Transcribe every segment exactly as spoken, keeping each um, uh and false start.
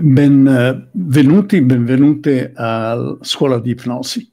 Benvenuti, benvenute a Scuola di Ipnosi.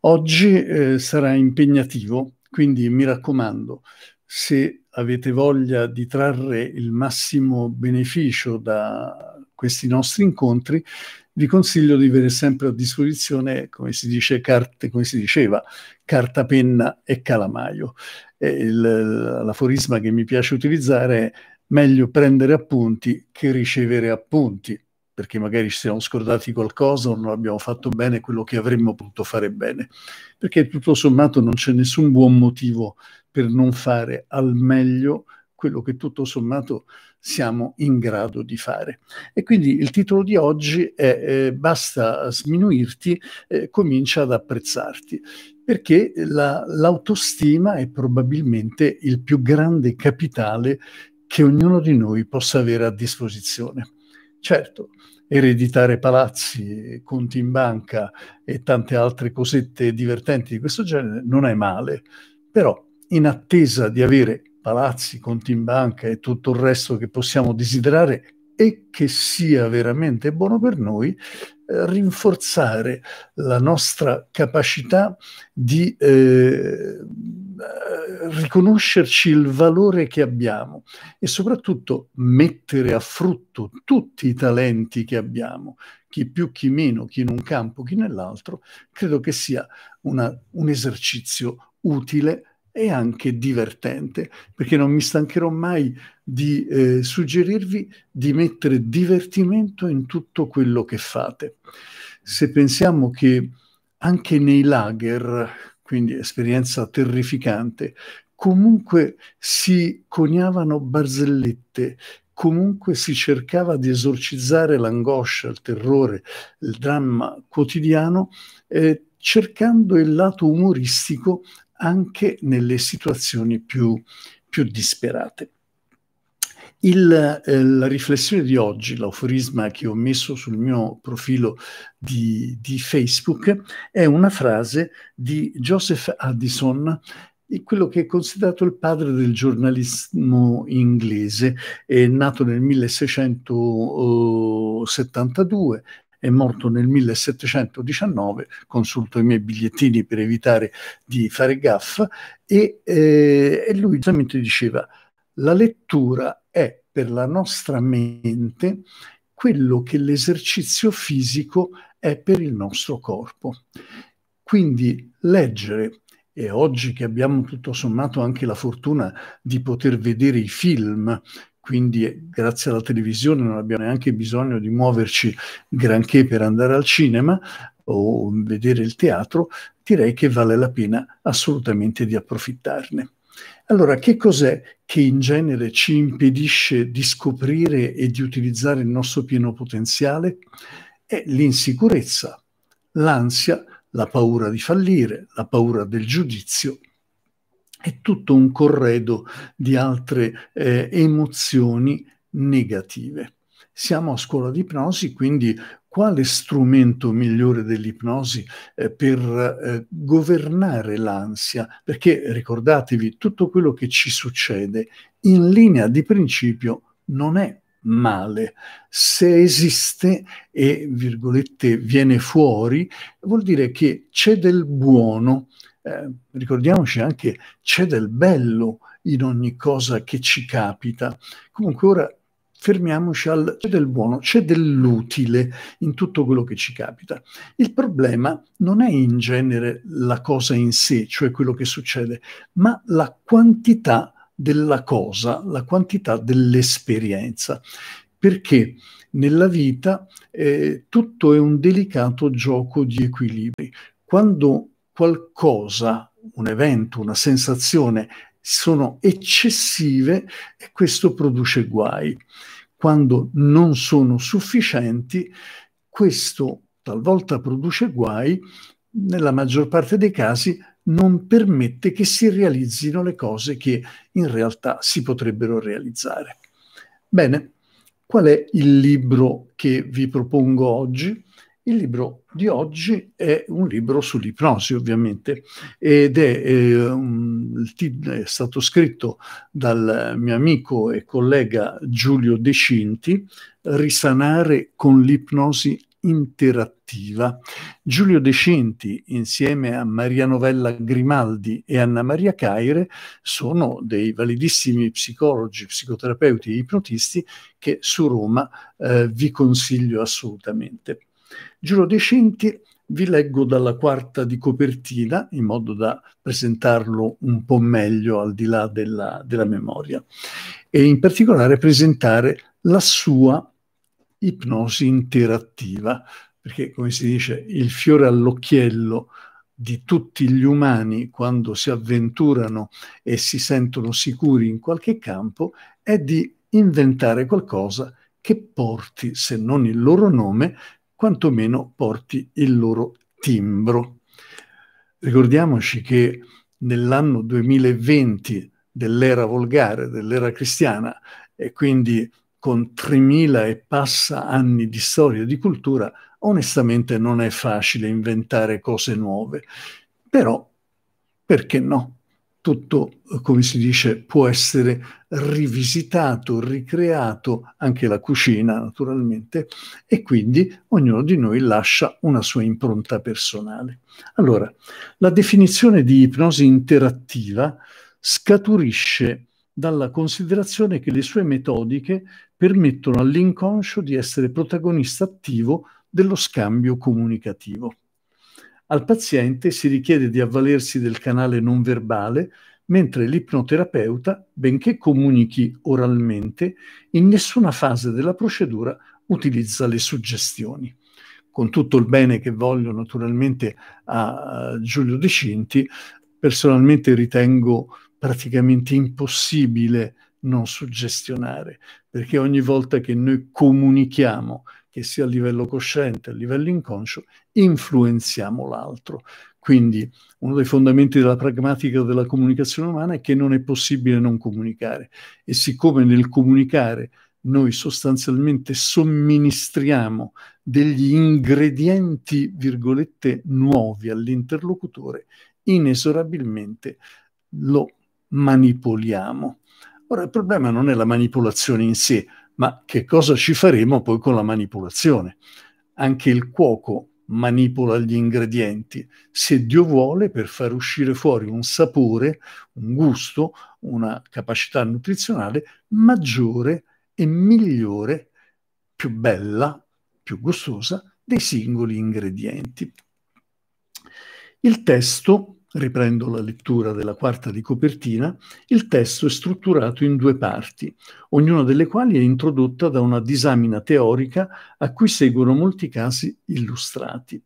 Oggi eh, sarà impegnativo, quindi mi raccomando, se avete voglia di trarre il massimo beneficio da questi nostri incontri, vi consiglio di avere sempre a disposizione, come si dice, carte, come si diceva, carta, penna e calamaio. L'aforisma che mi piace utilizzare è: meglio prendere appunti che ricevere appunti, perché magari ci siamo scordati qualcosa o non abbiamo fatto bene quello che avremmo potuto fare bene, perché tutto sommato non c'è nessun buon motivo per non fare al meglio quello che tutto sommato siamo in grado di fare. E quindi il titolo di oggi è eh, basta sminuirti, eh, comincia ad apprezzarti, perché l'autostima è probabilmente il più grande capitale che ognuno di noi possa avere a disposizione. Certo, ereditare palazzi, conti in banca e tante altre cosette divertenti di questo genere non è male, però in attesa di avere palazzi, conti in banca e tutto il resto che possiamo desiderare e che sia veramente buono per noi, eh, rinforzare la nostra capacità di eh, riconoscerci il valore che abbiamo e soprattutto mettere a frutto tutti i talenti che abbiamo, chi più, chi meno, chi in un campo, chi nell'altro, credo che sia una, un esercizio utile e anche divertente, perché non mi stancherò mai di eh, suggerirvi di mettere divertimento in tutto quello che fate. Se pensiamo che anche nei lager, quindi esperienza terrificante, comunque si coniavano barzellette, comunque si cercava di esorcizzare l'angoscia, il terrore, il dramma quotidiano, eh, cercando il lato umoristico anche nelle situazioni più, più disperate. Il, eh, la riflessione di oggi, l'aforisma che ho messo sul mio profilo di, di Facebook, è una frase di Joseph Addison, quello che è considerato il padre del giornalismo inglese. È nato nel milleseicento settantadue, è morto nel millesettecentodiciannove, consulto i miei bigliettini per evitare di fare gaffe, e, eh, e lui esattamente diceva: la lettura è per la nostra mente quello che l'esercizio fisico è per il nostro corpo. Quindi leggere, e oggi che abbiamo tutto sommato anche la fortuna di poter vedere i film, quindi grazie alla televisione non abbiamo neanche bisogno di muoverci granché per andare al cinema o vedere il teatro, direi che vale la pena assolutamente di approfittarne. Allora, che cos'è che in genere ci impedisce di scoprire e di utilizzare il nostro pieno potenziale? È l'insicurezza, l'ansia, la paura di fallire, la paura del giudizio, è tutto un corredo di altre eh, emozioni negative. Siamo a Scuola di Ipnosi, quindi quale strumento migliore dell'ipnosi eh, per eh, governare l'ansia? Perché ricordatevi, tutto quello che ci succede in linea di principio non è male. Se esiste e, virgolette, viene fuori, vuol dire che c'è del buono. Eh, ricordiamoci anche, c'è del bello in ogni cosa che ci capita. Comunque ora fermiamoci al c'è del buono, c'è dell'utile in tutto quello che ci capita. Il problema non è in genere la cosa in sé, cioè quello che succede, ma la quantità della cosa, la quantità dell'esperienza. Perché nella vita eh, tutto è un delicato gioco di equilibri. Quando qualcosa, un evento, una sensazione sono eccessive, e questo produce guai. Quando non sono sufficienti, questo talvolta produce guai, nella maggior parte dei casi non permette che si realizzino le cose che in realtà si potrebbero realizzare. Bene, qual è il libro che vi propongo oggi? Il libro di oggi è un libro sull'ipnosi, ovviamente, ed è, eh, un, è stato scritto dal mio amico e collega Giulio De Cinti, Risanare con l'ipnosi interattiva. Giulio De Cinti, insieme a Maria Novella Grimaldi e Anna Maria Caire, sono dei validissimi psicologi, psicoterapeuti e ipnotisti che su Roma eh, vi consiglio assolutamente. Giulio De Cinti vi leggo dalla quarta di copertina, in modo da presentarlo un po' meglio al di là della, della memoria, e in particolare presentare la sua ipnosi interattiva, perché, come si dice, il fiore all'occhiello di tutti gli umani quando si avventurano e si sentono sicuri in qualche campo è di inventare qualcosa che porti, se non il loro nome, quantomeno porti il loro timbro. Ricordiamoci che nell'anno duemilaventi dell'era volgare, dell'era cristiana, e quindi con tremila e passa anni di storia e di cultura, onestamente non è facile inventare cose nuove. Però, perché no? Tutto, come si dice, può essere rivisitato, ricreato, anche la cucina naturalmente, e quindi ognuno di noi lascia una sua impronta personale. Allora, la definizione di ipnosi interattiva scaturisce dalla considerazione che le sue metodiche permettono all'inconscio di essere protagonista attivo dello scambio comunicativo. Al paziente si richiede di avvalersi del canale non verbale, mentre l'ipnoterapeuta, benché comunichi oralmente, in nessuna fase della procedura utilizza le suggestioni. Con tutto il bene che voglio naturalmente a Giulio De Cinti, personalmente ritengo praticamente impossibile non suggestionare, perché ogni volta che noi comunichiamo, che sia a livello cosciente, a livello inconscio, influenziamo l'altro. Quindi uno dei fondamenti della pragmatica della comunicazione umana è che non è possibile non comunicare. E siccome nel comunicare noi sostanzialmente somministriamo degli ingredienti, virgolette, nuovi all'interlocutore, inesorabilmente lo manipoliamo. Ora, il problema non è la manipolazione in sé, ma che cosa ci faremo poi con la manipolazione? Anche il cuoco manipola gli ingredienti, se Dio vuole, per far uscire fuori un sapore, un gusto, una capacità nutrizionale maggiore e migliore, più bella, più gustosa, dei singoli ingredienti. Il testo... Riprendo la lettura della quarta di copertina. Il testo è strutturato in due parti, ognuna delle quali è introdotta da una disamina teorica a cui seguono molti casi illustrati,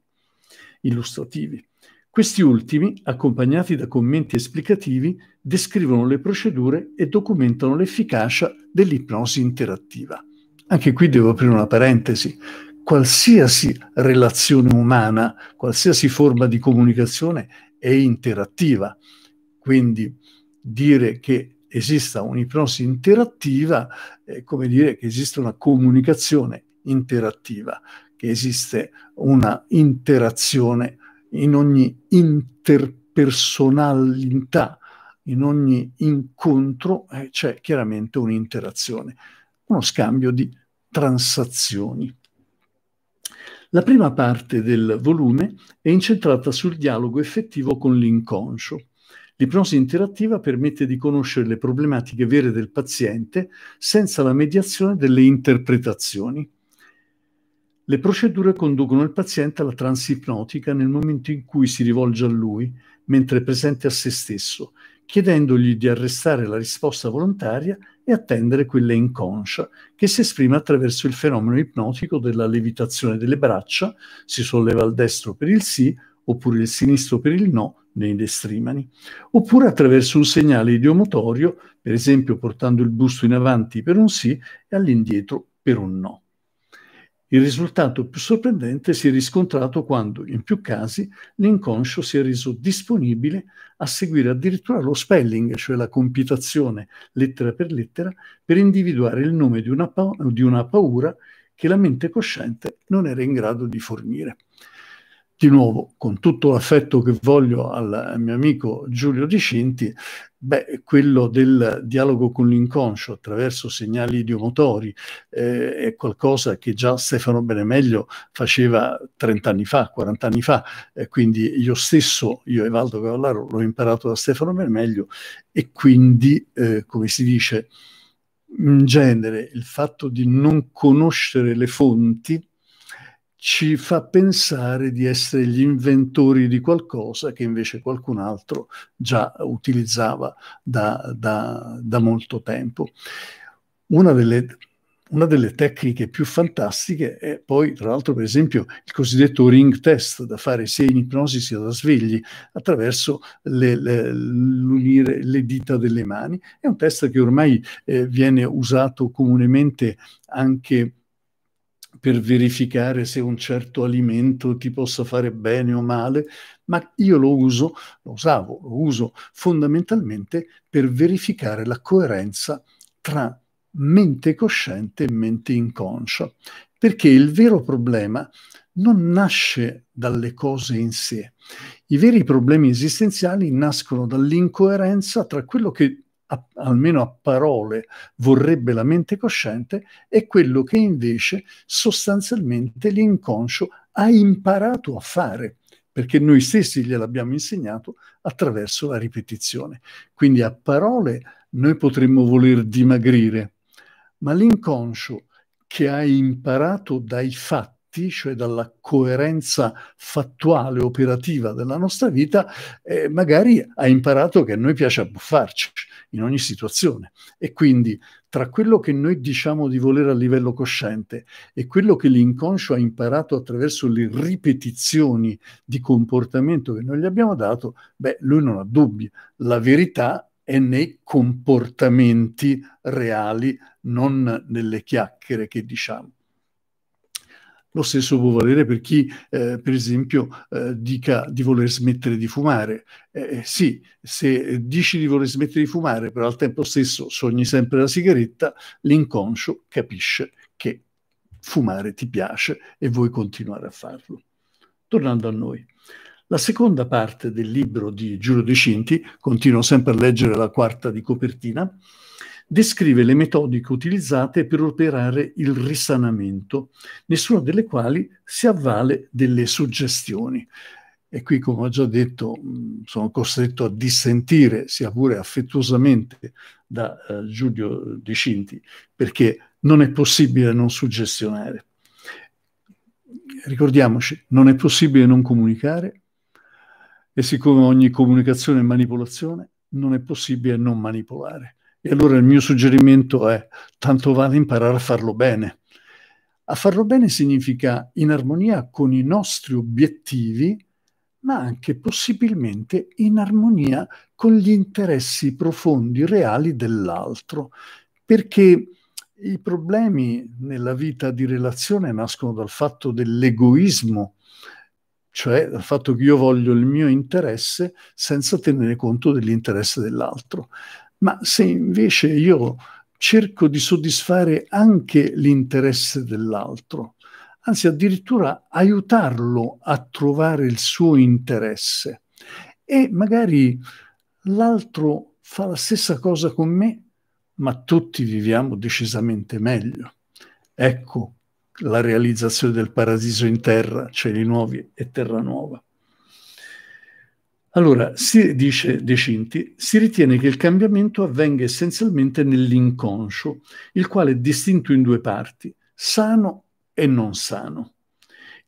illustrativi. Questi ultimi, accompagnati da commenti esplicativi, descrivono le procedure e documentano l'efficacia dell'ipnosi interattiva. Anche qui devo aprire una parentesi. Qualsiasi relazione umana, qualsiasi forma di comunicazione è interattiva, quindi dire che esista un'ipnosi interattiva è come dire che esiste una comunicazione interattiva, che esiste una interazione in ogni interpersonalità, in ogni incontro eh, c'è chiaramente un'interazione, uno scambio di transazioni. La prima parte del volume è incentrata sul dialogo effettivo con l'inconscio. L'ipnosi interattiva permette di conoscere le problematiche vere del paziente senza la mediazione delle interpretazioni. Le procedure conducono il paziente alla trance ipnotica nel momento in cui si rivolge a lui, mentre è presente a se stesso, chiedendogli di arrestare la risposta volontaria e attendere quella inconscia, che si esprime attraverso il fenomeno ipnotico della levitazione delle braccia, si solleva il destro per il sì, oppure il sinistro per il no, nei destrimani, oppure attraverso un segnale idiomotorio, per esempio portando il busto in avanti per un sì e all'indietro per un no. Il risultato più sorprendente si è riscontrato quando, in più casi, l'inconscio si è reso disponibile a seguire addirittura lo spelling, cioè la compitazione lettera per lettera, per individuare il nome di una, pa- di una paura che la mente cosciente non era in grado di fornire. Di nuovo, con tutto l'affetto che voglio al mio amico Giulio De Cinti, beh, quello del dialogo con l'inconscio attraverso segnali idiomotori eh, è qualcosa che già Stefano Benemeglio faceva trent'anni fa, quarant'anni fa, eh, quindi io stesso, io Evaldo Cavallaro, l'ho imparato da Stefano Benemeglio e quindi, eh, come si dice, in genere il fatto di non conoscere le fonti ci fa pensare di essere gli inventori di qualcosa che invece qualcun altro già utilizzava da, da, da molto tempo. Una delle, una delle tecniche più fantastiche è poi, tra l'altro, per esempio, il cosiddetto ring test, da fare sia in ipnosi sia da svegli, attraverso le, le, l'unire le dita delle mani. È un test che ormai eh, viene usato comunemente anche per verificare se un certo alimento ti possa fare bene o male, ma io lo uso, lo usavo, lo uso fondamentalmente per verificare la coerenza tra mente cosciente e mente inconscia, perché il vero problema non nasce dalle cose in sé. I veri problemi esistenziali nascono dall'incoerenza tra quello che A, almeno a parole vorrebbe la mente cosciente è quello che invece sostanzialmente l'inconscio ha imparato a fare, perché noi stessi gliel'abbiamo insegnato attraverso la ripetizione. Quindi a parole noi potremmo voler dimagrire, ma l'inconscio, che ha imparato dai fatti, cioè dalla coerenza fattuale, operativa della nostra vita, eh, magari ha imparato che a noi piace abbuffarci in ogni situazione. E quindi tra quello che noi diciamo di volere a livello cosciente e quello che l'inconscio ha imparato attraverso le ripetizioni di comportamento che noi gli abbiamo dato, beh, lui non ha dubbi. La verità è nei comportamenti reali, non nelle chiacchiere che diciamo. Lo stesso può valere per chi, eh, per esempio, eh, dica di voler smettere di fumare. Eh, sì, se dici di voler smettere di fumare, però al tempo stesso sogni sempre la sigaretta, l'inconscio capisce che fumare ti piace e vuoi continuare a farlo. Tornando a noi. La seconda parte del libro di Giulio De Cinti, continuo sempre a leggere la quarta di copertina, descrive le metodiche utilizzate per operare il risanamento, nessuna delle quali si avvale delle suggestioni. E qui, come ho già detto, sono costretto a dissentire, sia pure affettuosamente, da uh, Giulio De Cinti, perché non è possibile non suggestionare. Ricordiamoci, non è possibile non comunicare, e siccome ogni comunicazione è manipolazione, non è possibile non manipolare. E allora il mio suggerimento è, tanto vale imparare a farlo bene. A farlo bene significa in armonia con i nostri obiettivi, ma anche possibilmente in armonia con gli interessi profondi, reali dell'altro. Perché i problemi nella vita di relazione nascono dal fatto dell'egoismo, cioè dal fatto che io voglio il mio interesse senza tenere conto dell'interesse dell'altro. Ma se invece io cerco di soddisfare anche l'interesse dell'altro, anzi addirittura aiutarlo a trovare il suo interesse, e magari l'altro fa la stessa cosa con me, ma tutti viviamo decisamente meglio. Ecco la realizzazione del paradiso in terra, cieli nuovi e terra nuova. Allora, si dice De Cinti, si ritiene che il cambiamento avvenga essenzialmente nell'inconscio, il quale è distinto in due parti, sano e non sano.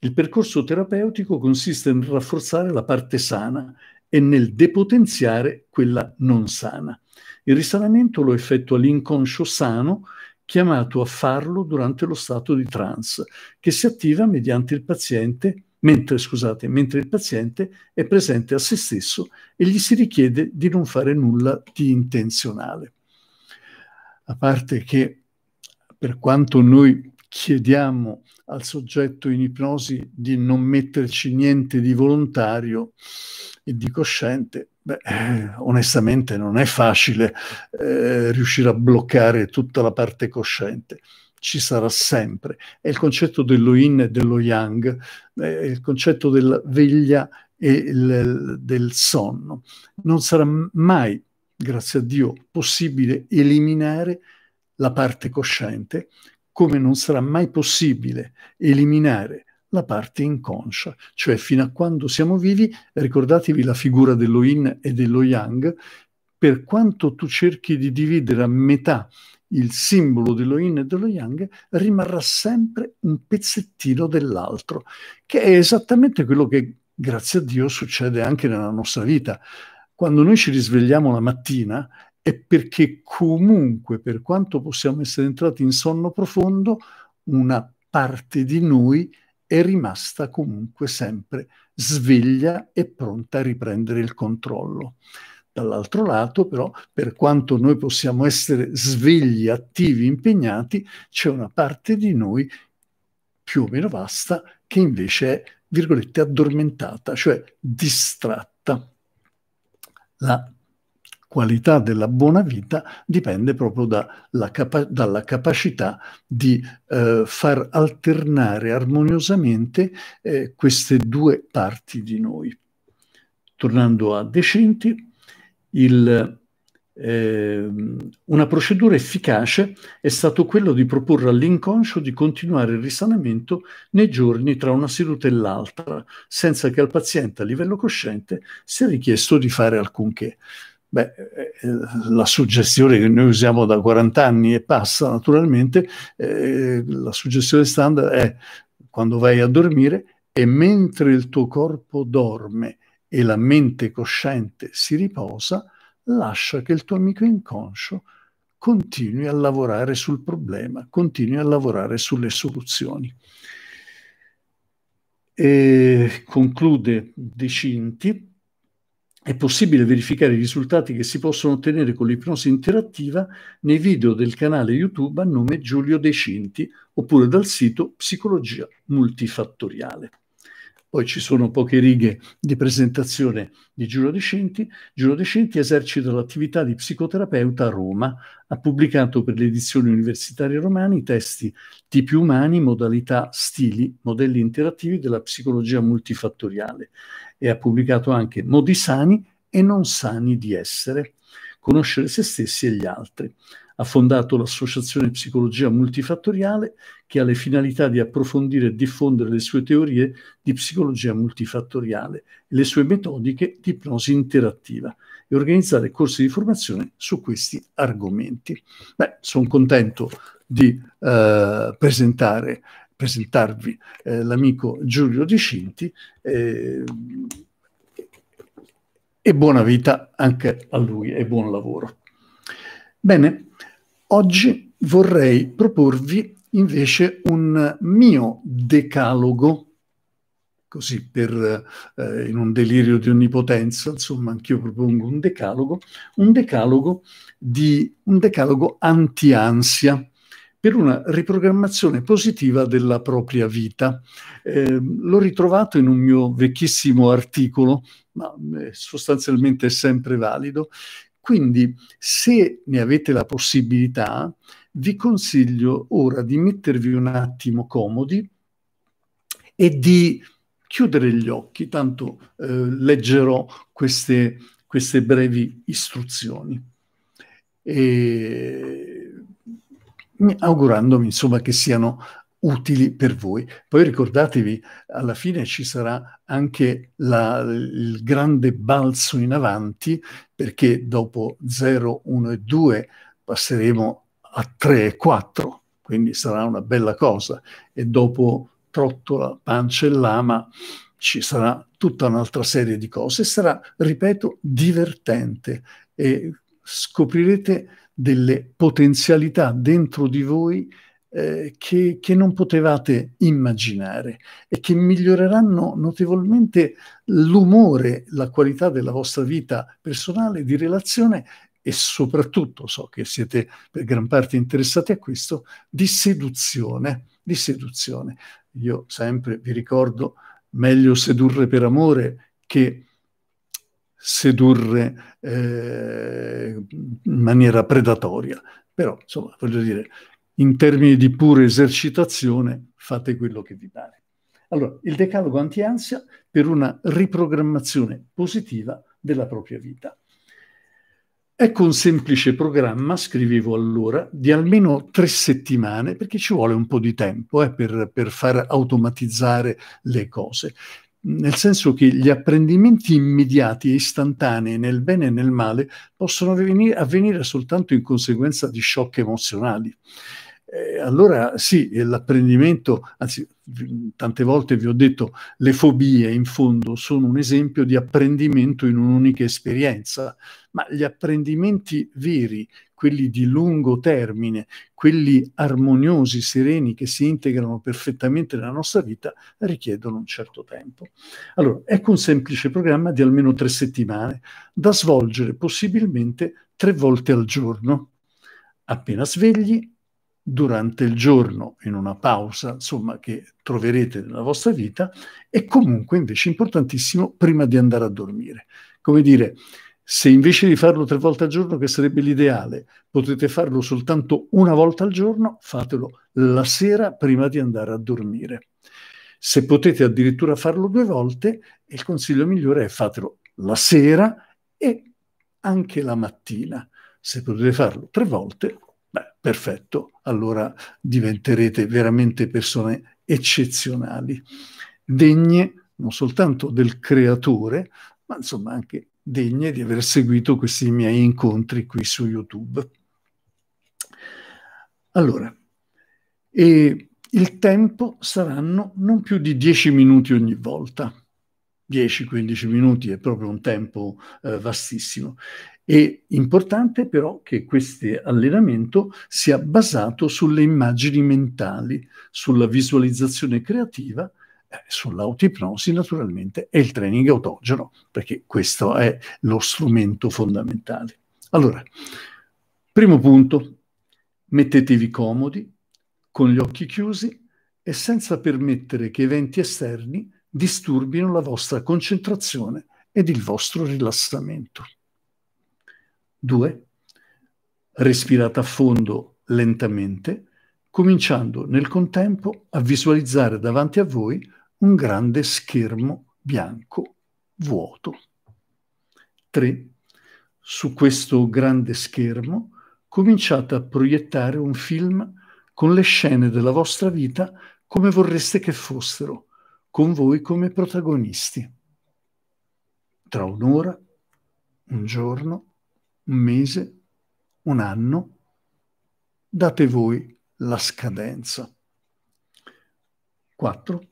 Il percorso terapeutico consiste nel rafforzare la parte sana e nel depotenziare quella non sana. Il risanamento lo effettua l'inconscio sano, chiamato a farlo durante lo stato di trance, che si attiva mediante il paziente Mentre, scusate, mentre il paziente è presente a se stesso e gli si richiede di non fare nulla di intenzionale. A parte che, per quanto noi chiediamo al soggetto in ipnosi di non metterci niente di volontario e di cosciente, beh, onestamente non è facile eh, riuscire a bloccare tutta la parte cosciente. ci sarà sempre. È il concetto dello yin e dello yang, è il concetto della veglia e il, del sonno. Non sarà mai, grazie a Dio, possibile eliminare la parte cosciente, come non sarà mai possibile eliminare la parte inconscia. Cioè, fino a quando siamo vivi, ricordatevi la figura dello yin e dello yang. Per quanto tu cerchi di dividere a metà il simbolo dello yin e dello yang, rimarrà sempre un pezzettino dell'altro, che è esattamente quello che, grazie a Dio, succede anche nella nostra vita. Quando noi ci risvegliamo la mattina è perché comunque, per quanto possiamo essere entrati in sonno profondo, una parte di noi è rimasta comunque sempre sveglia e pronta a riprendere il controllo. Dall'altro lato, però, per quanto noi possiamo essere svegli, attivi, impegnati, c'è una parte di noi più o meno vasta che invece è, virgolette, addormentata, cioè distratta. La qualità della buona vita dipende proprio dalla capa- dalla capacità di eh, far alternare armoniosamente eh, queste due parti di noi. Tornando a De Cinti, Il, eh, una procedura efficace è stato quello di proporre all'inconscio di continuare il risanamento nei giorni tra una seduta e l'altra, senza che al paziente a livello cosciente sia richiesto di fare alcunché. Beh, eh, la suggestione che noi usiamo da quaranta anni e passa, naturalmente, eh, la suggestione standard è: quando vai a dormire e mentre il tuo corpo dorme e la mente cosciente si riposa, lascia che il tuo amico inconscio continui a lavorare sul problema, continui a lavorare sulle soluzioni. E conclude De Cinti: è possibile verificare i risultati che si possono ottenere con l'ipnosi interattiva nei video del canale YouTube a nome Giulio De Cinti, oppure dal sito Psicologia Multifattoriale. Poi ci sono poche righe di presentazione di Giulio De Cinti. Giulio De Cinti esercita l'attività di psicoterapeuta a Roma. Ha pubblicato per le edizioni universitarie romane i testi Tipi umani, modalità, stili, modelli interattivi della psicologia multifattoriale, e ha pubblicato anche Modi sani e non sani di essere, conoscere se stessi e gli altri. Ha fondato l'Associazione Psicologia Multifattoriale, che ha le finalità di approfondire e diffondere le sue teorie di psicologia multifattoriale e le sue metodiche di ipnosi interattiva, e organizzare corsi di formazione su questi argomenti. Beh, sono contento di eh, presentare, presentarvi eh, l'amico Giulio De Cinti, eh, e buona vita anche a lui e buon lavoro. Bene, oggi vorrei proporvi invece un mio decalogo, così per, eh, in un delirio di onnipotenza, insomma, anch'io propongo un decalogo, un decalogo, di, un decalogo anti-ansia, per una riprogrammazione positiva della propria vita. Eh, l'ho ritrovato in un mio vecchissimo articolo, ma eh, sostanzialmente è sempre valido. Quindi, se ne avete la possibilità, vi consiglio ora di mettervi un attimo comodi e di chiudere gli occhi, tanto eh, leggerò queste, queste brevi istruzioni, e augurandomi, insomma, che siano utili per voi. Poi ricordatevi, alla fine ci sarà anche la, il grande balzo in avanti, perché dopo zero, uno e due passeremo a tre e quattro, quindi sarà una bella cosa, e dopo Trottola, Pancia e Lama ci sarà tutta un'altra serie di cose. Sarà, ripeto, divertente, e scoprirete delle potenzialità dentro di voi Eh, che, che non potevate immaginare, e che miglioreranno notevolmente l'umore, la qualità della vostra vita personale, di relazione, e soprattutto, so che siete per gran parte interessati a questo, di seduzione. Di seduzione. Io sempre vi ricordo: meglio sedurre per amore che sedurre eh, in maniera predatoria. Però, insomma, voglio dire, in termini di pura esercitazione, fate quello che vi pare. Allora, il decalogo anti-ansia per una riprogrammazione positiva della propria vita. Ecco un semplice programma, scrivevo allora, di almeno tre settimane, perché ci vuole un po' di tempo eh, per, per far automatizzare le cose. Nel senso che gli apprendimenti immediati e istantanei nel bene e nel male possono avvenire, avvenire soltanto in conseguenza di shock emozionali. Eh, allora sì, l'apprendimento, anzi tante volte vi ho detto, le fobie in fondo sono un esempio di apprendimento in un'unica esperienza, ma gli apprendimenti veri, quelli di lungo termine, quelli armoniosi, sereni, che si integrano perfettamente nella nostra vita, richiedono un certo tempo. Allora, ecco un semplice programma di almeno tre settimane, da svolgere possibilmente tre volte al giorno, appena svegli, durante il giorno, in una pausa, insomma, che troverete nella vostra vita, e comunque, invece, importantissimo, prima di andare a dormire. Come dire, se invece di farlo tre volte al giorno, che sarebbe l'ideale, potete farlo soltanto una volta al giorno, fatelo la sera prima di andare a dormire. Se potete addirittura farlo due volte, il consiglio migliore è fatelo la sera e anche la mattina. Se potete farlo tre volte, beh, perfetto, allora diventerete veramente persone eccezionali, degne non soltanto del creatore, ma insomma anche degne di aver seguito questi miei incontri qui su YouTube. Allora, e il tempo saranno non più di dieci minuti ogni volta, dieci quindici minuti è proprio un tempo eh, vastissimo. È importante però che questo allenamento sia basato sulle immagini mentali, sulla visualizzazione creativa, eh, sull'autoipnosi naturalmente e il training autogeno, perché questo è lo strumento fondamentale. Allora, primo punto, mettetevi comodi, con gli occhi chiusi e senza permettere che eventi esterni disturbino la vostra concentrazione ed il vostro rilassamento. due. Respirate a fondo lentamente, cominciando nel contempo a visualizzare davanti a voi un grande schermo bianco vuoto. tre. Su questo grande schermo cominciate a proiettare un film con le scene della vostra vita come vorreste che fossero, con voi come protagonisti. Tra un'ora, un giorno, un mese, un anno, date voi la scadenza. quattro.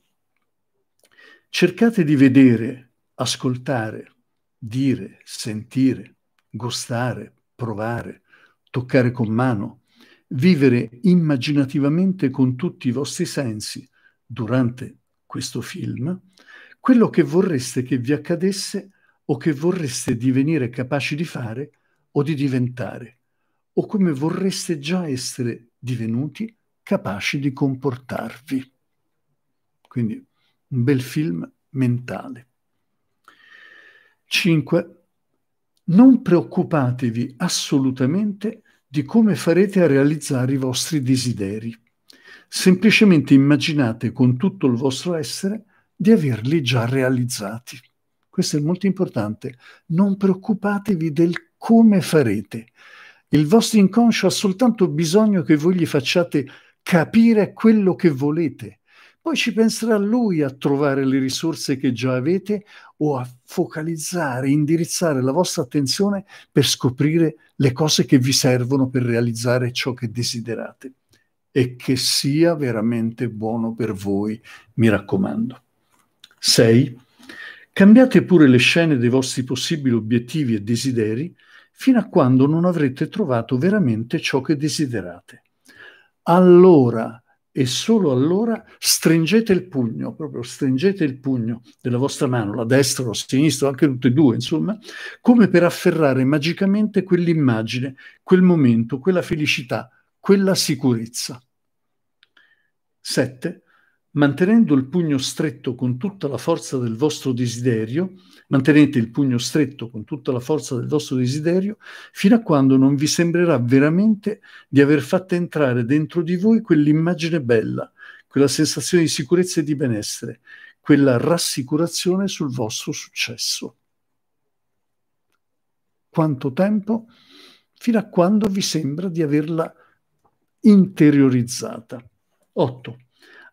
Cercate di vedere, ascoltare, dire, sentire, gustare, provare, toccare con mano, vivere immaginativamente con tutti i vostri sensi durante questo film quello che vorreste che vi accadesse o che vorreste divenire capaci di fare o di diventare, o come vorreste già essere divenuti capaci di comportarvi. Quindi un bel film mentale. cinque. Non preoccupatevi assolutamente di come farete a realizzare i vostri desideri. Semplicemente immaginate con tutto il vostro essere di averli già realizzati. Questo è molto importante. Non preoccupatevi del come farete. Il vostro inconscio ha soltanto bisogno che voi gli facciate capire quello che volete. Poi ci penserà lui a trovare le risorse che già avete o a focalizzare, indirizzare la vostra attenzione per scoprire le cose che vi servono per realizzare ciò che desiderate. E che sia veramente buono per voi, mi raccomando. sei. Cambiate pure le scene dei vostri possibili obiettivi e desideri fino a quando non avrete trovato veramente ciò che desiderate. Allora, e solo allora, stringete il pugno, proprio stringete il pugno della vostra mano, la destra, la sinistra, anche tutte e due, insomma, come per afferrare magicamente quell'immagine, quel momento, quella felicità, quella sicurezza. sette. mantenendo il pugno stretto con tutta la forza del vostro desiderio, mantenete il pugno stretto con tutta la forza del vostro desiderio, fino a quando non vi sembrerà veramente di aver fatto entrare dentro di voi quell'immagine bella, quella sensazione di sicurezza e di benessere, quella rassicurazione sul vostro successo. Quanto tempo? Fino a quando vi sembra di averla interiorizzata. otto.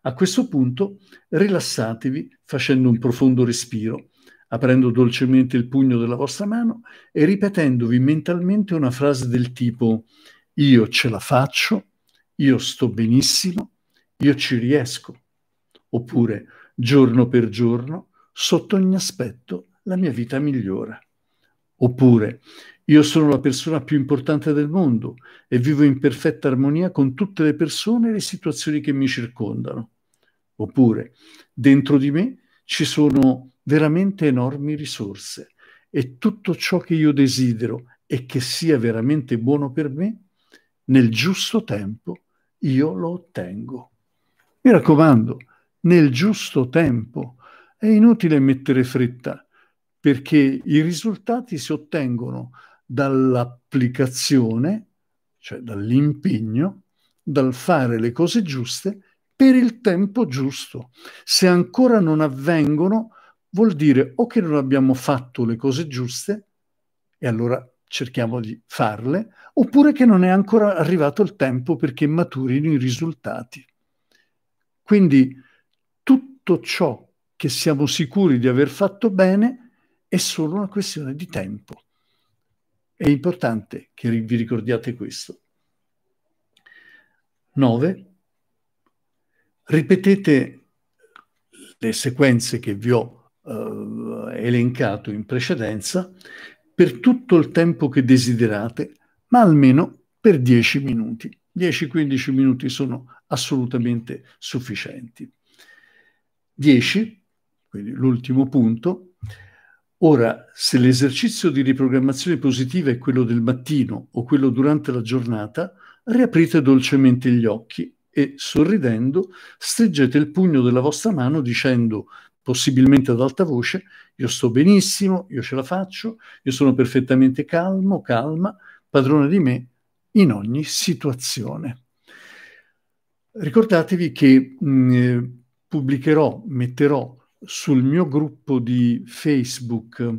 A questo punto rilassatevi facendo un profondo respiro, aprendo dolcemente il pugno della vostra mano e ripetendovi mentalmente una frase del tipo «Io ce la faccio», «Io sto benissimo», «Io ci riesco», oppure «Giorno per giorno, sotto ogni aspetto, la mia vita migliora», oppure «Io sono la persona più importante del mondo e vivo in perfetta armonia con tutte le persone e le situazioni che mi circondano». Oppure «Dentro di me ci sono veramente enormi risorse e tutto ciò che io desidero e che sia veramente buono per me, nel giusto tempo io lo ottengo». Mi raccomando, nel giusto tempo. È inutile mettere fretta, perché i risultati si ottengono dall'applicazione, cioè dall'impegno, dal fare le cose giuste per il tempo giusto. Se ancora non avvengono, vuol dire o che non abbiamo fatto le cose giuste, e allora cerchiamo di farle, oppure che non è ancora arrivato il tempo perché maturino i risultati. Quindi tutto ciò che siamo sicuri di aver fatto bene è solo una questione di tempo. È importante che vi ricordiate questo. nove. Ripetete le sequenze che vi ho eh, elencato in precedenza per tutto il tempo che desiderate, ma almeno per dieci minuti. dieci quindici minuti sono assolutamente sufficienti. dieci, quindi l'ultimo punto. Ora, se l'esercizio di riprogrammazione positiva è quello del mattino o quello durante la giornata, riaprite dolcemente gli occhi e, sorridendo, stringete il pugno della vostra mano dicendo, possibilmente ad alta voce, «Io sto benissimo, io ce la faccio, io sono perfettamente calmo, calma, padrona di me in ogni situazione». Ricordatevi che mh, pubblicherò, metterò sul mio gruppo di Facebook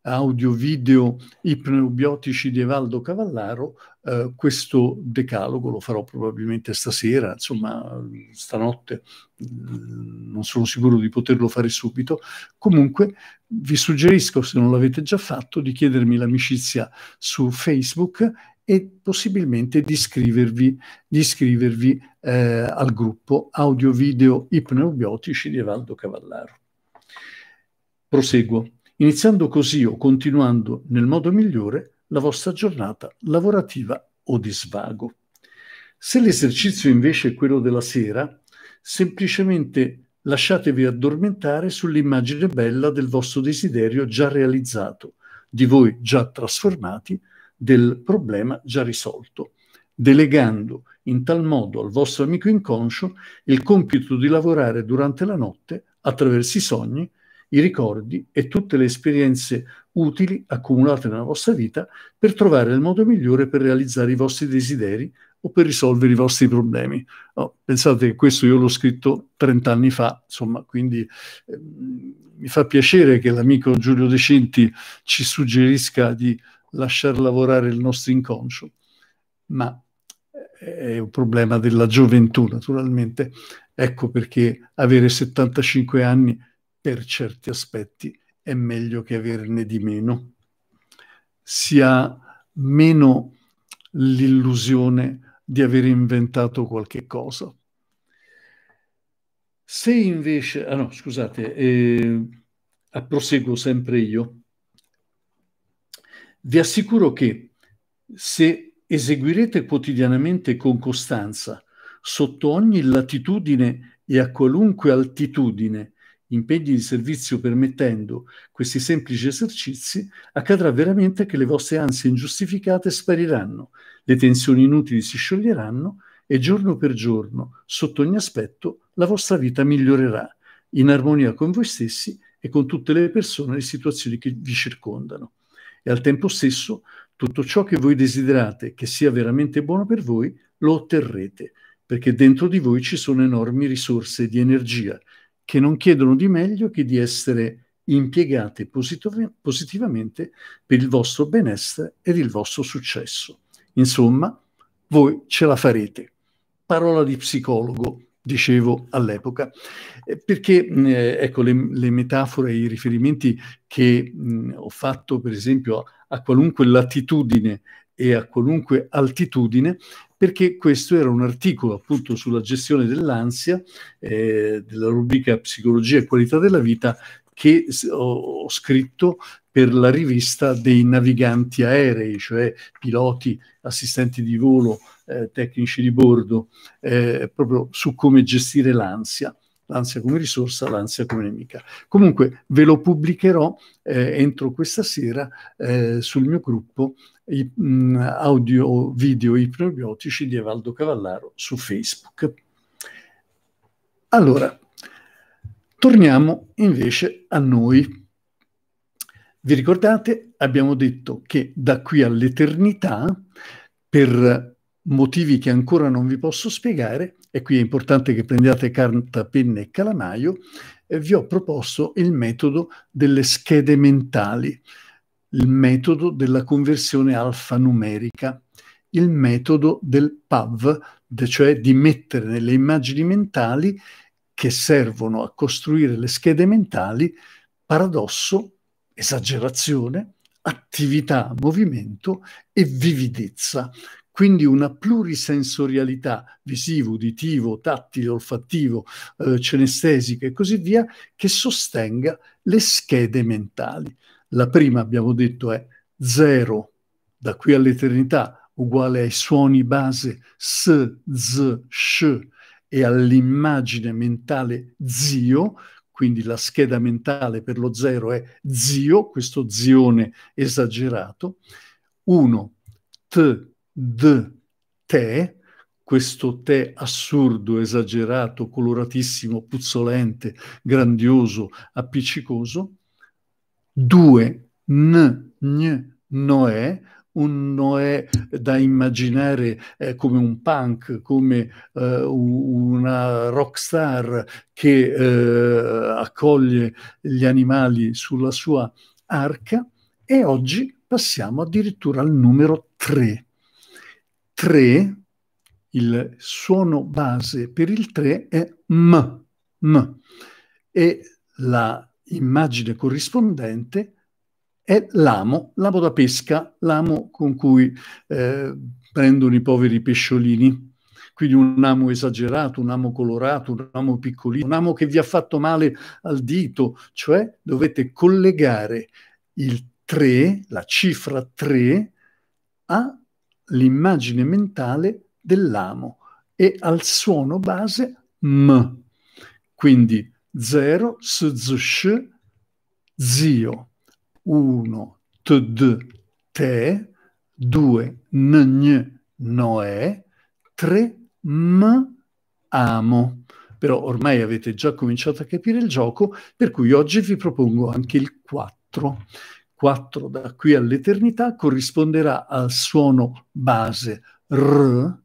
audio-video ipneubiotici di Evaldo Cavallaro eh, questo decalogo, lo farò probabilmente stasera, insomma stanotte, non sono sicuro di poterlo fare subito. Comunque vi suggerisco, se non l'avete già fatto, di chiedermi l'amicizia su Facebook e possibilmente di iscrivervi, di iscrivervi eh, al gruppo audio-video ipneubiotici di Evaldo Cavallaro. Proseguo. Iniziando così o continuando nel modo migliore la vostra giornata lavorativa o di svago. Se l'esercizio invece è quello della sera, semplicemente lasciatevi addormentare sull'immagine bella del vostro desiderio già realizzato, di voi già trasformati, del problema già risolto, delegando in tal modo al vostro amico inconscio il compito di lavorare durante la notte attraverso i sogni, i ricordi e tutte le esperienze utili accumulate nella vostra vita per trovare il modo migliore per realizzare i vostri desideri o per risolvere i vostri problemi. Oh, pensate che questo io l'ho scritto trent'anni fa, insomma, quindi eh, mi fa piacere che l'amico Giulio De Cinti ci suggerisca di lasciar lavorare il nostro inconscio, ma è un problema della gioventù, naturalmente. Ecco perché avere settantacinque anni per certi aspetti è meglio che averne di meno. Si ha meno l'illusione di aver inventato qualche cosa. Se invece... Ah no, scusate, eh, proseguo sempre io. Vi assicuro che se eseguirete quotidianamente con costanza, sotto ogni latitudine e a qualunque altitudine, impegni di servizio permettendo questi semplici esercizi, accadrà veramente che le vostre ansie ingiustificate spariranno, le tensioni inutili si scioglieranno e giorno per giorno, sotto ogni aspetto, la vostra vita migliorerà in armonia con voi stessi e con tutte le persone e le situazioni che vi circondano. E al tempo stesso tutto ciò che voi desiderate che sia veramente buono per voi lo otterrete, perché dentro di voi ci sono enormi risorse di energia che non chiedono di meglio che di essere impiegate positivamente per il vostro benessere ed il vostro successo. Insomma, voi ce la farete. Parola di psicologo, dicevo all'epoca, perché eh, ecco le, le metafore e i riferimenti che mh, ho fatto, per esempio, a, a qualunque latitudine e a qualunque altitudine, perché questo era un articolo appunto sulla gestione dell'ansia, eh, della rubrica Psicologia e qualità della vita, che ho, ho scritto per la rivista dei naviganti aerei, cioè piloti, assistenti di volo, eh, tecnici di bordo, eh, proprio su come gestire l'ansia, l'ansia come risorsa, l'ansia come nemica. Comunque ve lo pubblicherò eh, entro questa sera eh, sul mio gruppo i, mh, audio video ipnobiotici di Evaldo Cavallaro su Facebook. Allora, torniamo invece a noi. Vi ricordate? Abbiamo detto che da qui all'eternità, per motivi che ancora non vi posso spiegare, e qui è importante che prendiate carta, penna e calamaio, eh, vi ho proposto il metodo delle schede mentali, il metodo della conversione alfanumerica, il metodo del P A V, cioè di mettere nelle immagini mentali che servono a costruire le schede mentali paradosso, esagerazione, attività, movimento e vividezza. Quindi una plurisensorialità visivo, uditivo, tattile, olfattivo, eh, cinestesica e così via, che sostenga le schede mentali. La prima, abbiamo detto, è zero, da qui all'eternità, uguale ai suoni base S, Z, Sh e all'immagine mentale zio. Quindi la scheda mentale per lo zero è zio, questo zione esagerato. uno, T, D, te, questo te assurdo, esagerato, coloratissimo, puzzolente, grandioso, appiccicoso. due, N, N, Noè, un Noè da immaginare eh, come un punk, come eh, una rockstar che eh, accoglie gli animali sulla sua arca. E oggi passiamo addirittura al numero tre. tre, il suono base per il tre è M, M, e la immagine corrispondente è l'amo, l'amo da pesca, l'amo con cui eh, prendono i poveri pesciolini. Quindi un amo esagerato, un amo colorato, un amo piccolino, un amo che vi ha fatto male al dito, cioè dovete collegare il tre, la cifra tre, all'immagine mentale dell'amo e al suono base M. Quindi zero, S Z S H, zio. uno, T D, te, due, N N, Noè, tre, M, amo. Però ormai avete già cominciato a capire il gioco, per cui oggi vi propongo anche il quattro. quattro da qui all'eternità corrisponderà al suono base R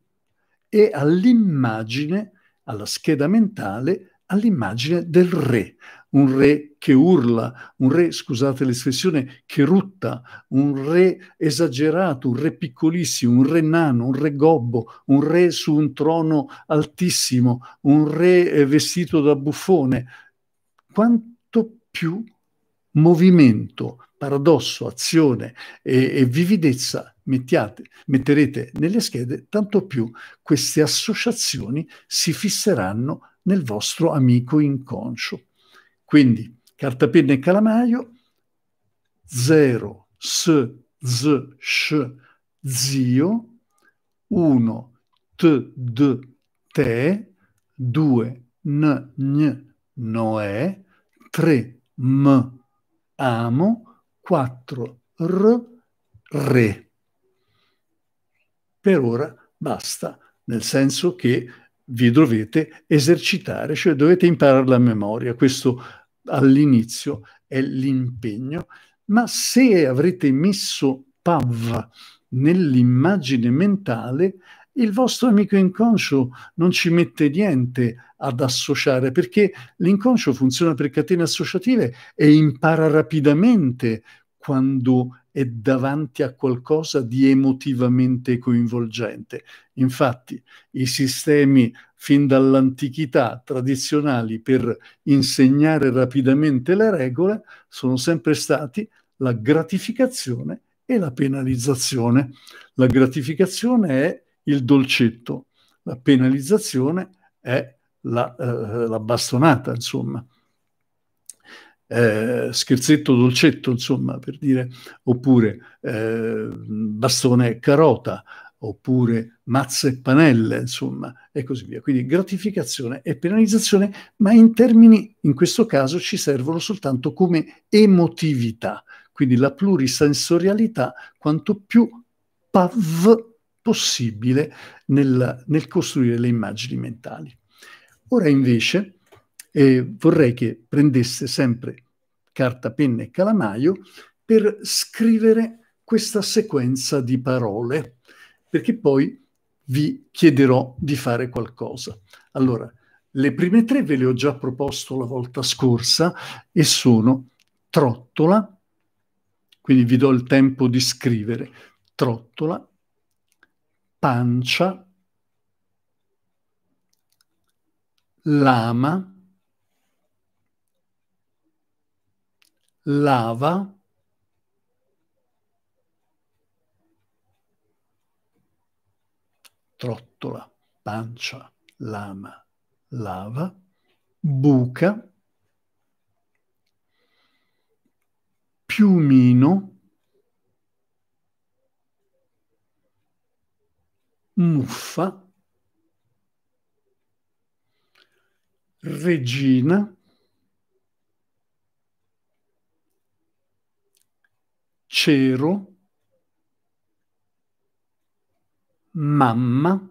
e all'immagine, alla scheda mentale, all'immagine del re. Un re che urla, un re, scusate l'espressione, che rutta, un re esagerato, un re piccolissimo, un re nano, un re gobbo, un re su un trono altissimo, un re vestito da buffone. Quanto più movimento, paradosso, azione e, e vividezza mettiate, metterete nelle schede, tanto più queste associazioni si fisseranno nel vostro amico inconscio. Quindi, carta, penna e calamaio, zero, S, Z, Sh, zio, uno, T, D, te, due, N, N, Noè, tre, M, amo, quattro, R, re. Per ora basta, nel senso che vi dovete esercitare, cioè dovete imparare la memoria. Questo all'inizio è l'impegno, ma se avrete messo P A V nell'immagine mentale, il vostro amico inconscio non ci mette niente ad associare, perché l'inconscio funziona per catene associative e impara rapidamente quando è davanti a qualcosa di emotivamente coinvolgente. Infatti, i sistemi fin dall'antichità tradizionali per insegnare rapidamente le regole sono sempre stati la gratificazione e la penalizzazione. La gratificazione è il dolcetto, la penalizzazione è la, eh, la bastonata, insomma. Eh, scherzetto, dolcetto, insomma, per dire, oppure eh, bastone e carota, oppure mazze e panelle, insomma, e così via. Quindi gratificazione e penalizzazione, ma in termini, in questo caso, ci servono soltanto come emotività. Quindi la plurisensorialità, quanto più P A V possibile nel, nel costruire le immagini mentali. Ora invece eh, vorrei che prendeste sempre carta, penna e calamaio per scrivere questa sequenza di parole, perché poi vi chiederò di fare qualcosa. Allora, le prime tre ve le ho già proposto la volta scorsa e sono trottola, quindi vi do il tempo di scrivere, trottola, pancia, lama, lava, trottola, pancia, lama, lava, buca, piumino, muffa, regina, cero, mamma,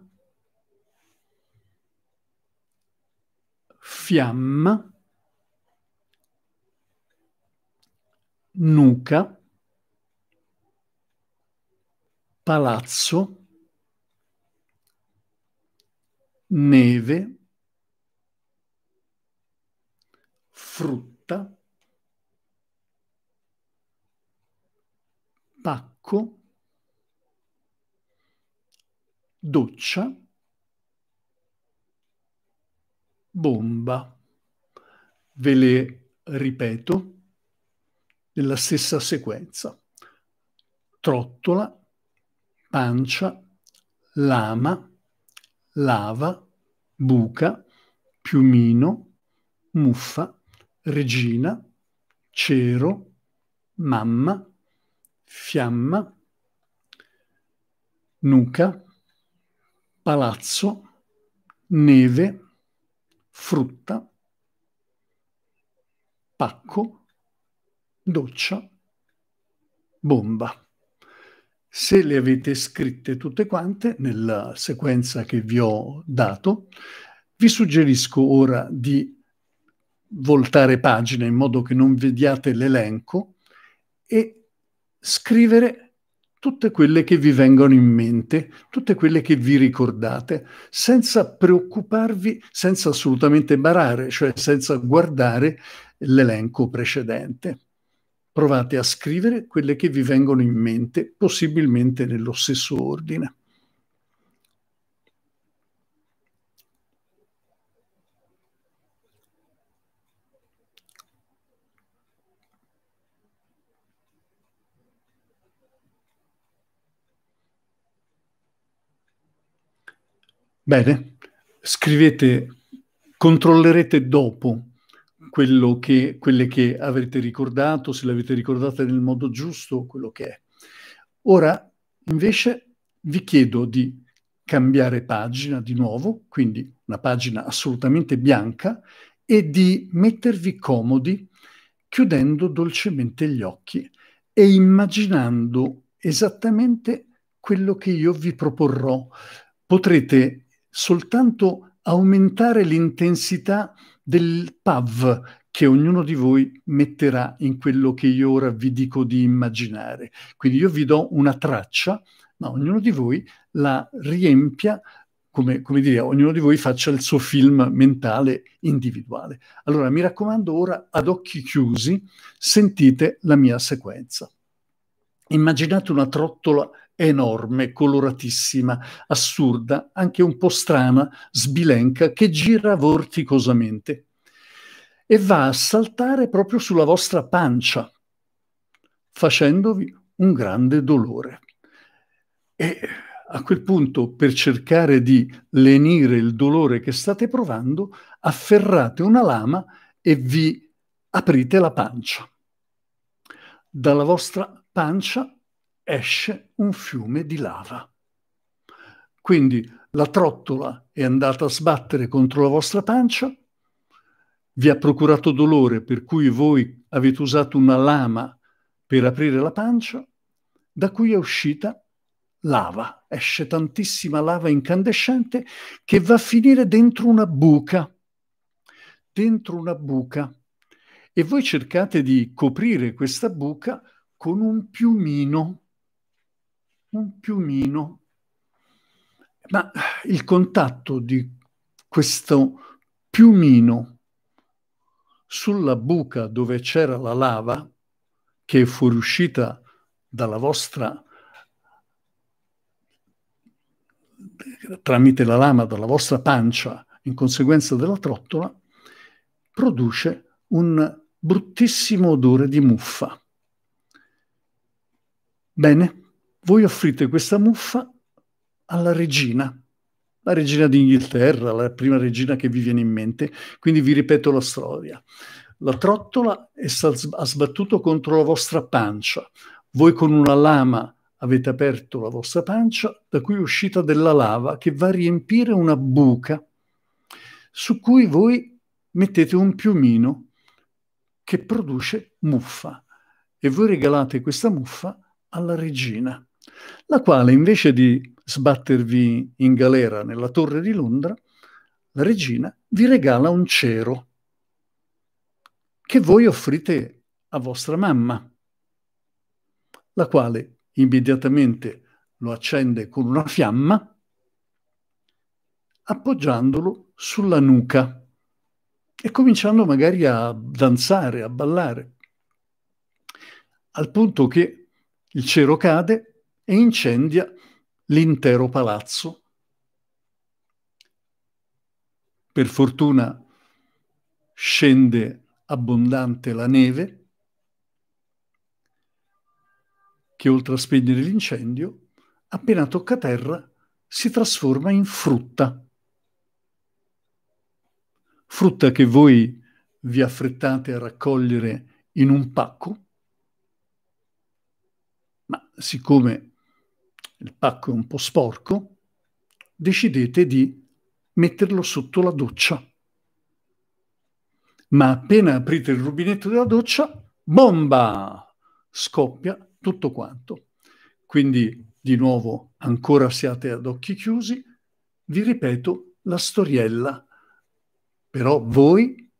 fiamma, nuca, palazzo, neve, frutta, pacco, doccia, bomba. Ve le ripeto nella stessa sequenza. Trottola, pancia, lama, lava, buca, piumino, muffa, regina, cero, mamma, fiamma, nuca, palazzo, neve, frutta, pacco, doccia, bomba. Se le avete scritte tutte quante nella sequenza che vi ho dato, vi suggerisco ora di voltare pagina in modo che non vediate l'elenco e scrivere tutte quelle che vi vengono in mente, tutte quelle che vi ricordate, senza preoccuparvi, senza assolutamente barare, cioè senza guardare l'elenco precedente. Provate a scrivere quelle che vi vengono in mente, possibilmente nello stesso ordine. Bene, scrivete, controllerete dopo quello che, quelle che avrete ricordato, se le avete ricordate nel modo giusto, quello che è. Ora, invece, vi chiedo di cambiare pagina di nuovo, quindi una pagina assolutamente bianca, e di mettervi comodi chiudendo dolcemente gli occhi e immaginando esattamente quello che io vi proporrò. Potrete soltanto aumentare l'intensità del P A V che ognuno di voi metterà in quello che io ora vi dico di immaginare. Quindi io vi do una traccia, ma ognuno di voi la riempia, come, come dire, ognuno di voi faccia il suo film mentale individuale. Allora, mi raccomando, ora ad occhi chiusi sentite la mia sequenza. Immaginate una trottola enorme, coloratissima, assurda, anche un po' strana, sbilenca, che gira vorticosamente e va a saltare proprio sulla vostra pancia, facendovi un grande dolore. E a quel punto, per cercare di lenire il dolore che state provando, afferrate una lama e vi aprite la pancia. Dalla vostra pancia esce un fiume di lava. Quindi la trottola è andata a sbattere contro la vostra pancia, vi ha procurato dolore, per cui voi avete usato una lama per aprire la pancia, da cui è uscita lava. Esce tantissima lava incandescente che va a finire dentro una buca. Dentro una buca. E voi cercate di coprire questa buca con un piumino. Un piumino. Ma il contatto di questo piumino sulla buca dove c'era la lava, che è fuoriuscita dalla vostra, tramite la lama, dalla vostra pancia in conseguenza della trottola, produce un bruttissimo odore di muffa. Bene, voi offrite questa muffa alla regina, la regina d'Inghilterra, la prima regina che vi viene in mente. Quindi vi ripeto la storia. La trottola è ha sbattuto contro la vostra pancia. Voi con una lama avete aperto la vostra pancia, da cui è uscita della lava che va a riempire una buca su cui voi mettete un piumino che produce muffa. E voi regalate questa muffa alla regina, la quale, invece di sbattervi in galera nella torre di Londra, la regina vi regala un cero che voi offrite a vostra mamma, la quale immediatamente lo accende con una fiamma appoggiandolo sulla nuca e cominciando magari a danzare, a ballare, al punto che il cero cade e incendia l'intero palazzo. Per fortuna scende abbondante la neve che, oltre a spegnere l'incendio, appena tocca terra si trasforma in frutta. Frutta che voi vi affrettate a raccogliere in un pacco, ma siccome il pacco è un po' sporco, decidete di metterlo sotto la doccia. Ma appena aprite il rubinetto della doccia, bomba! Scoppia tutto quanto. Quindi, di nuovo, ancora siate ad occhi chiusi, vi ripeto la storiella. Però voi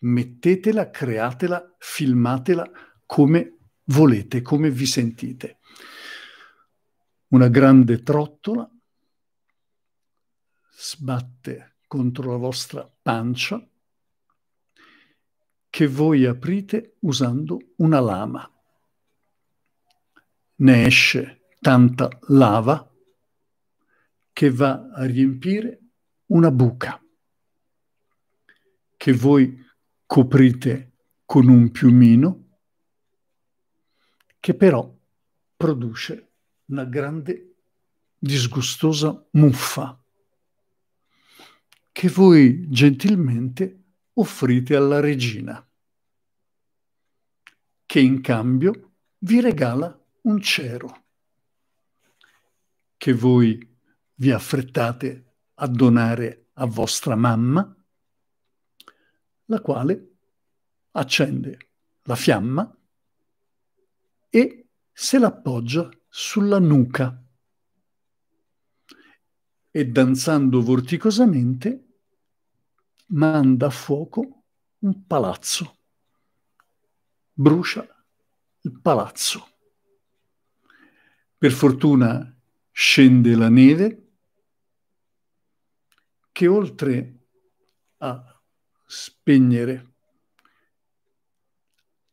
mettetela, createla, filmatela come volete, come vi sentite. Una grande trottola sbatte contro la vostra pancia che voi aprite usando una lama. Ne esce tanta lava che va a riempire una buca che voi coprite con un piumino, che però produce una grande disgustosa muffa che voi gentilmente offrite alla regina, che in cambio vi regala un cero che voi vi affrettate a donare a vostra mamma, la quale accende la fiamma e se l'appoggia sulla nuca. e danzando vorticosamente manda a fuoco un palazzo, brucia il palazzo. Per fortuna scende la neve che, oltre a spegnere,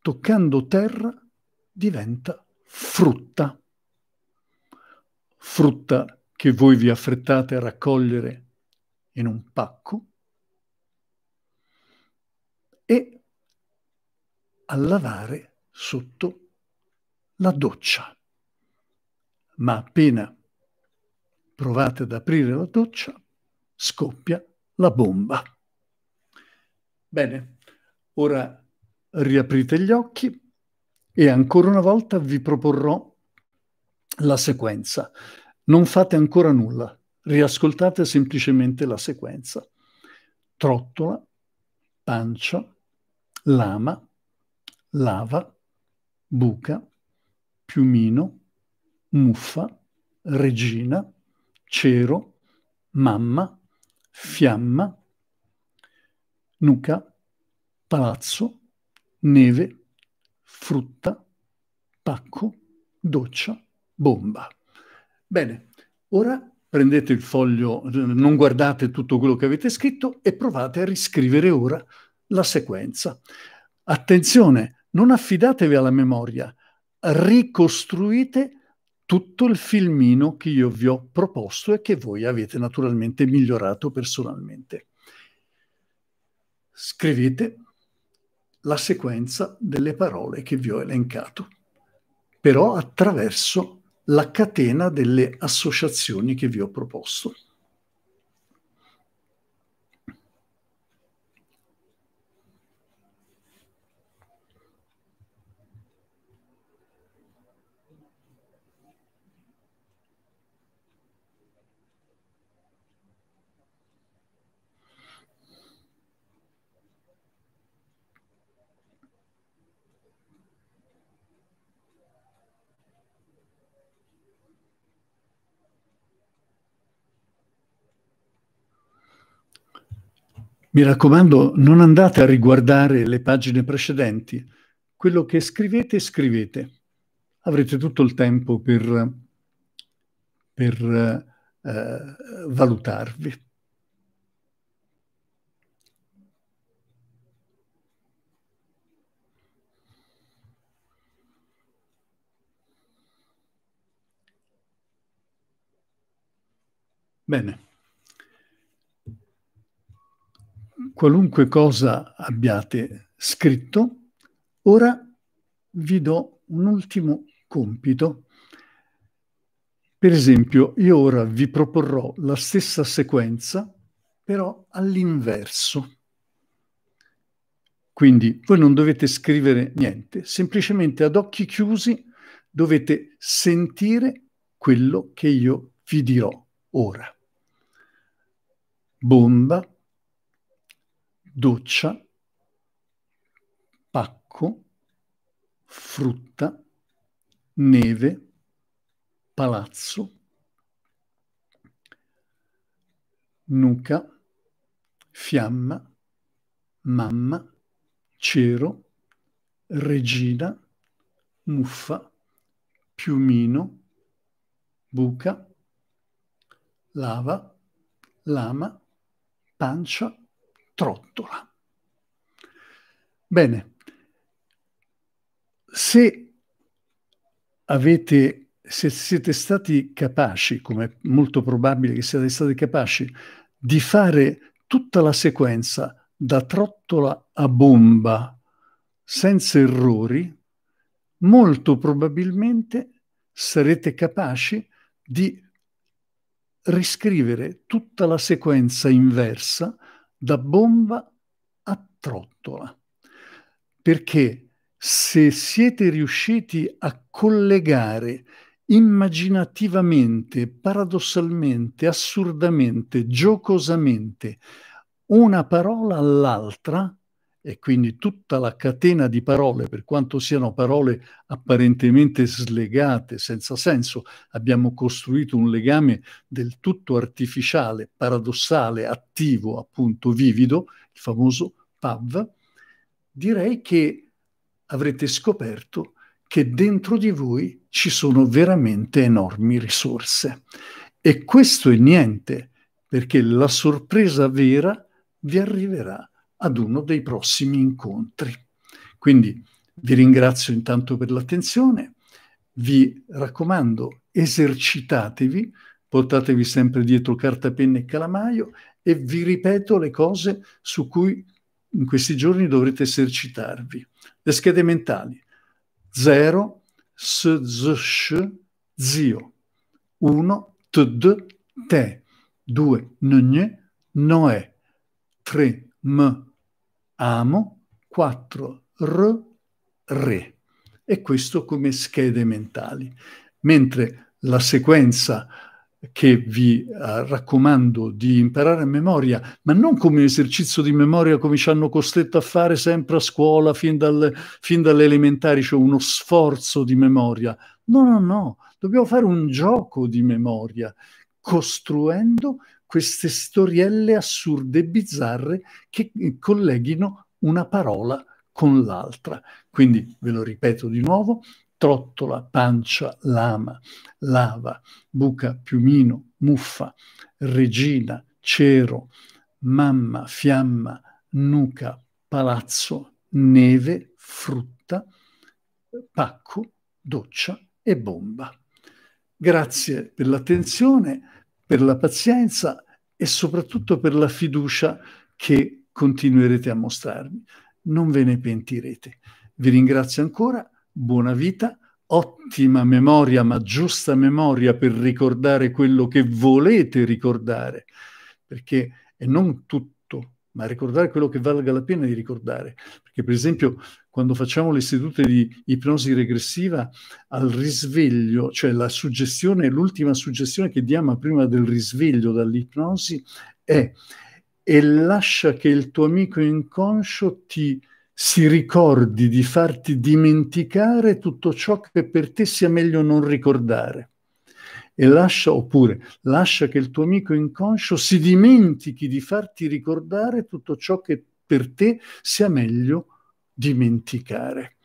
toccando terra diventa frutta, frutta che voi vi affrettate a raccogliere in un pacco, e a lavare sotto la doccia. Ma appena provate ad aprire la doccia, scoppia la bomba. Bene, ora riaprite gli occhi e ancora una volta vi proporrò la sequenza. Non fate ancora nulla, riascoltate semplicemente la sequenza. Trottola, pancia, lama, lava, buca, piumino, muffa, regina, cero, mamma, fiamma, nuca, palazzo, neve, frutta, pacco, doccia, bomba. Bene, ora prendete il foglio, non guardate tutto quello che avete scritto e provate a riscrivere ora la sequenza. Attenzione, non affidatevi alla memoria, ricostruite tutto il filmino che io vi ho proposto e che voi avete naturalmente migliorato personalmente. Scrivete la sequenza delle parole che vi ho elencato, però attraverso la catena delle associazioni che vi ho proposto. Mi raccomando, non andate a riguardare le pagine precedenti. Quello che scrivete, scrivete. Avrete tutto il tempo per, per eh, valutarvi. Bene. Qualunque cosa abbiate scritto, ora vi do un ultimo compito. Per esempio, io ora vi proporrò la stessa sequenza, però all'inverso. Quindi voi non dovete scrivere niente, semplicemente ad occhi chiusi dovete sentire quello che io vi dirò ora. Bomba, doccia, pacco, frutta, neve, palazzo, nuca, fiamma, mamma, cero, regina, muffa, piumino, buca, lava, lama, pancia, trottola. Bene, se avete, se siete stati capaci, come è molto probabile che siate stati capaci, di fare tutta la sequenza da trottola a bomba senza errori, molto probabilmente sarete capaci di riscrivere tutta la sequenza inversa da bomba a trottola, perché se siete riusciti a collegare immaginativamente, paradossalmente, assurdamente, giocosamente una parola all'altra, e quindi tutta la catena di parole, per quanto siano parole apparentemente slegate, senza senso, abbiamo costruito un legame del tutto artificiale, paradossale, attivo, appunto vivido, il famoso P A V, direi che avrete scoperto che dentro di voi ci sono veramente enormi risorse. E questo è niente, perché la sorpresa vera vi arriverà ad uno dei prossimi incontri. Quindi vi ringrazio intanto per l'attenzione, vi raccomando, esercitatevi, portatevi sempre dietro carta, penna e calamaio, e vi ripeto le cose su cui in questi giorni dovrete esercitarvi. Le schede mentali: zero, s, z, sh, zio; uno, t, d, te; due, n, n, noè; tre, M, amo; quattro, R, re. E questo come schede mentali. Mentre la sequenza che vi eh, raccomando di imparare a memoria, ma non come esercizio di memoria come ci hanno costretto a fare sempre a scuola, fin, dal, fin dalle elementari, cioè uno sforzo di memoria. No, no, no. Dobbiamo fare un gioco di memoria, costruendo queste storielle assurde e bizzarre che colleghino una parola con l'altra. Quindi ve lo ripeto di nuovo: trottola, pancia, lama, lava, buca, piumino, muffa, regina, cero, mamma, fiamma, nuca, palazzo, neve, frutta, pacco, doccia e bomba. Grazie per l'attenzione, per la pazienza e soprattutto per la fiducia che continuerete a mostrarmi. Non ve ne pentirete. Vi ringrazio ancora, buona vita, ottima memoria, ma giusta memoria per ricordare quello che volete ricordare, perché è non tutto, ma ricordare quello che valga la pena di ricordare. Perché per esempio quando facciamo le sedute di ipnosi regressiva, al risveglio, cioè la suggestione, l'ultima suggestione che diamo prima del risveglio dall'ipnosi è: e lascia che il tuo amico inconscio ti si ricordi di farti dimenticare tutto ciò che per te sia meglio non ricordare. E lascia, oppure lascia che il tuo amico inconscio si dimentichi di farti ricordare tutto ciò che per te sia meglio dimenticare,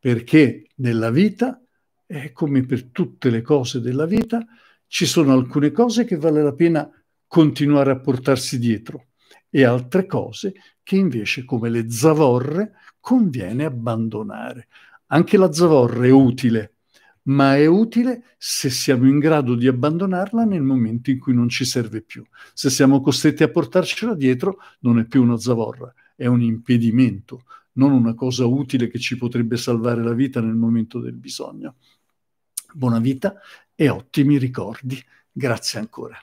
perché nella vita, eh, come per tutte le cose della vita, ci sono alcune cose che vale la pena continuare a portarsi dietro e altre cose che invece, come le zavorre, conviene abbandonare. Anche la zavorra è utile, ma è utile se siamo in grado di abbandonarla nel momento in cui non ci serve più. Se siamo costretti a portarcela dietro, non è più una zavorra, è un impedimento, non una cosa utile che ci potrebbe salvare la vita nel momento del bisogno. Buona vita e ottimi ricordi. Grazie ancora.